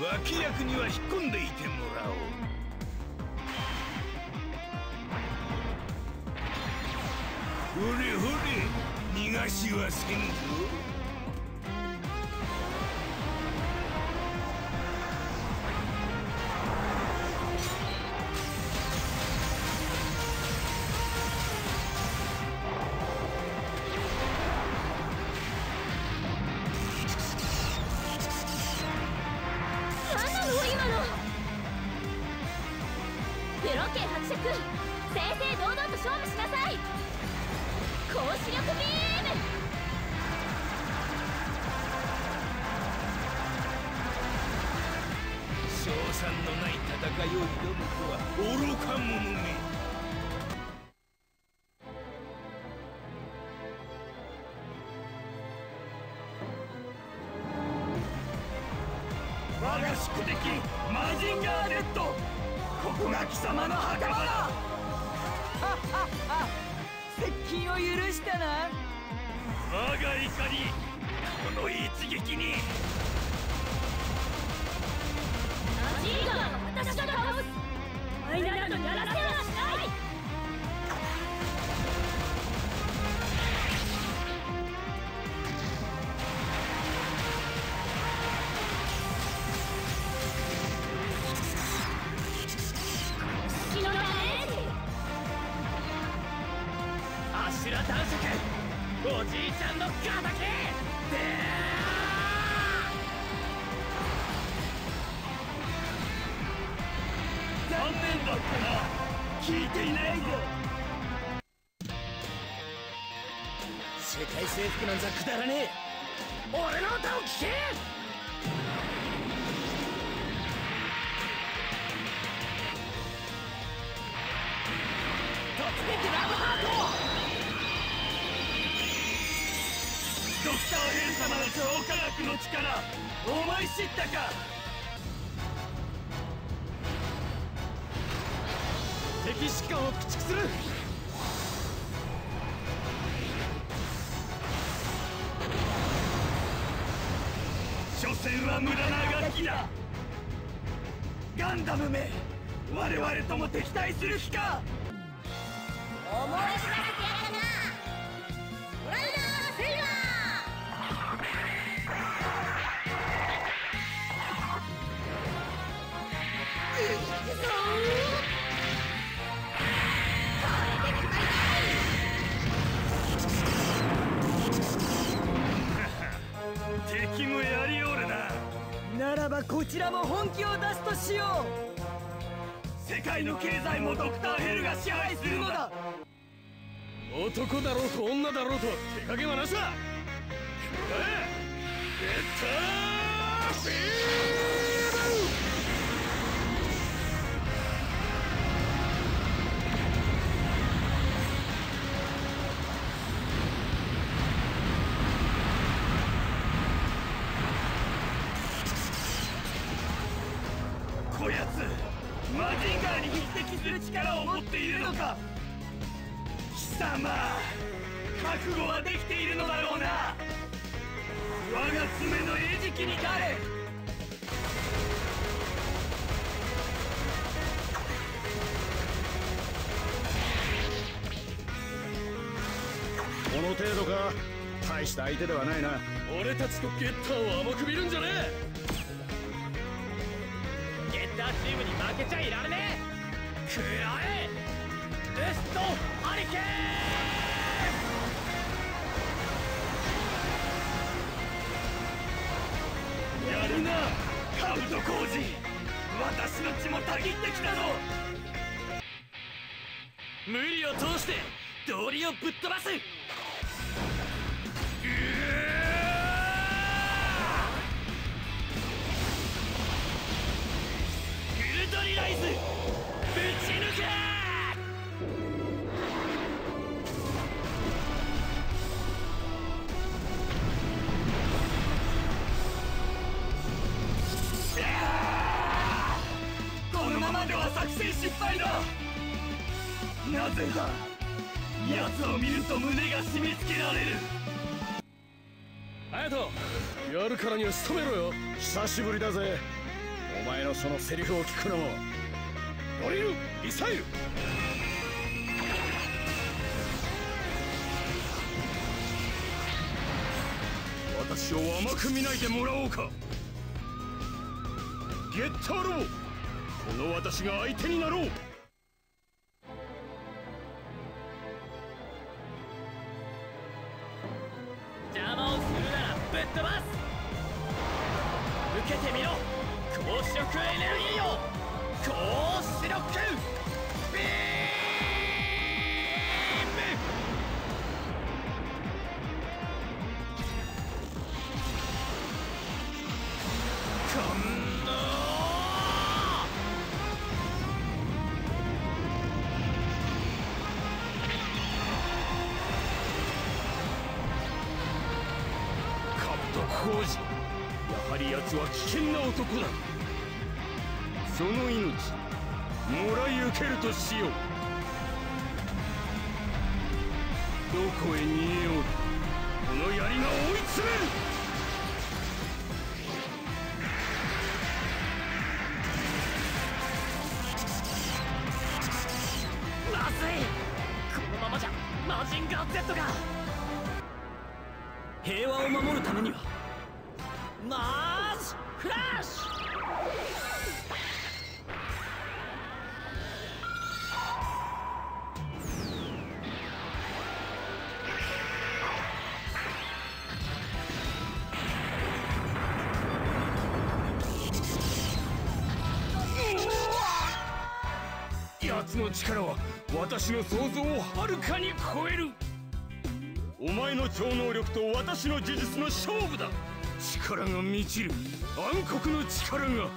脇役には引っ込んでいてもらおう。ほれほれ、逃がしはせんぞ。何なの今の。風呂剣伯爵、正々堂々と勝負しなさい。光子力ビーム！勝算のない戦いを挑むとは愚か者め。我が宿敵マジンガー Z、 ここが貴様の墓場だ。はっはっは。接近を許したな。我が怒り、この一撃にマジンガーは私が倒す。お前などやらせはしない。おじいちゃんの仇残念だったな、聞いていないぞ。世界征服なんざくだらねえ。俺の歌を聴け。ドクターヘン様の超科学の力、お前知ったか。敵指揮官を駆逐する。所詮は無駄なガキだ。ガンダムめ、我々とも敵対する気か。思い知らせてやる。敵もやりおるな。ならばこちらも本気を出すとしよう。世界の経済もドクターヘルが支配するのだ。男だろうと女だろうと手加減はなしだ。ベッタービーム。マジンガーに匹敵する力を持っているのか。貴様、覚悟はできているのだろうな。我が爪の餌食に誰。この程度か、大した相手ではないな。俺たちとゲッターを甘く見るんじゃねえ。ゲッターチームに負けちゃいられねえ。食らえデストハリケーン。やるな兜小路、私の血もたぎってきたぞ。無理を通して道理をぶっ飛ばす。ライズぶち抜け。このままでは作戦失敗だ。なぜだ、奴を見ると胸が締め付けられる。隼人、やるからには仕留めろよ。久しぶりだぜ。お前のそのセリフを聞くのもドリルミサイル私を甘く見ないでもらおうかゲッターローこの私が相手になろう邪魔をするならぶっ飛ばす受けてみろ高視力エネルギーを高視力ビーム感動やはり奴は危険な男だその命もらい受けるとしようどこへ逃げようこの槍が追い詰めるまずいこのままじゃマジンガー Z が平和を守るためにはマージフラッシュ奴の力は私の想像をはるかに超えるお前の超能力と私の技術の勝負だ力が満ちる暗黒の力が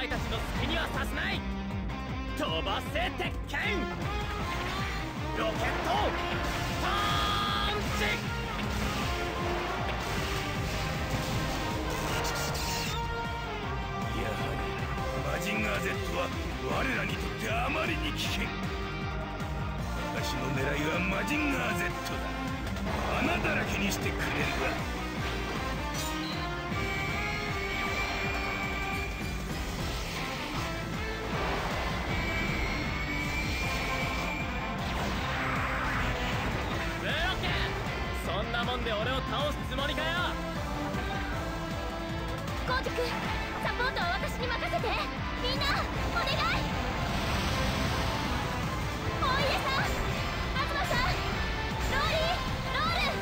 前たちの隙にはさせない。飛ばせ鉄拳ロケットパンチ。やはりマジンガー Z は我らにとってあまりに危険。私の狙いはマジンガー Z だ。穴だらけにしてくれるわ。ブロック、そんなもんで俺を倒すつもりかよ。コージ君、サポートを私に任せて。みんなお願い。大家さん、東さん、ローリー、ロール。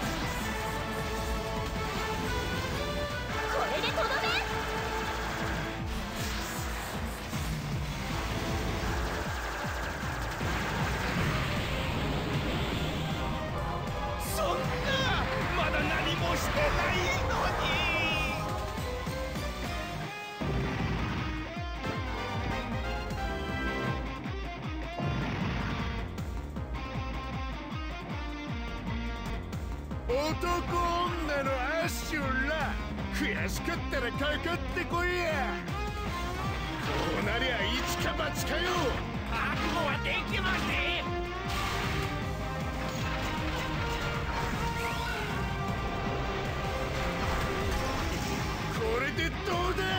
これでとどめ。そんな、まだ何もしてないのに。男女のアッシュら、悔しかったらかかってこいや。こうなりゃ一か八かよ。覚悟はできません。これでどうだ。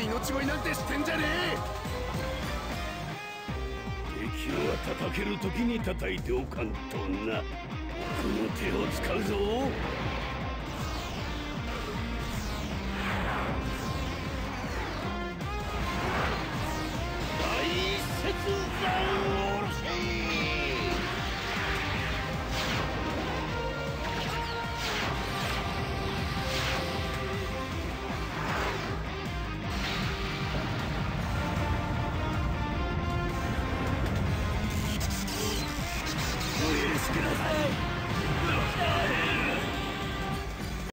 命乞いなんてしてんじゃねえ。敵を叩ける時に叩いておかんとな。この手を使うぞ。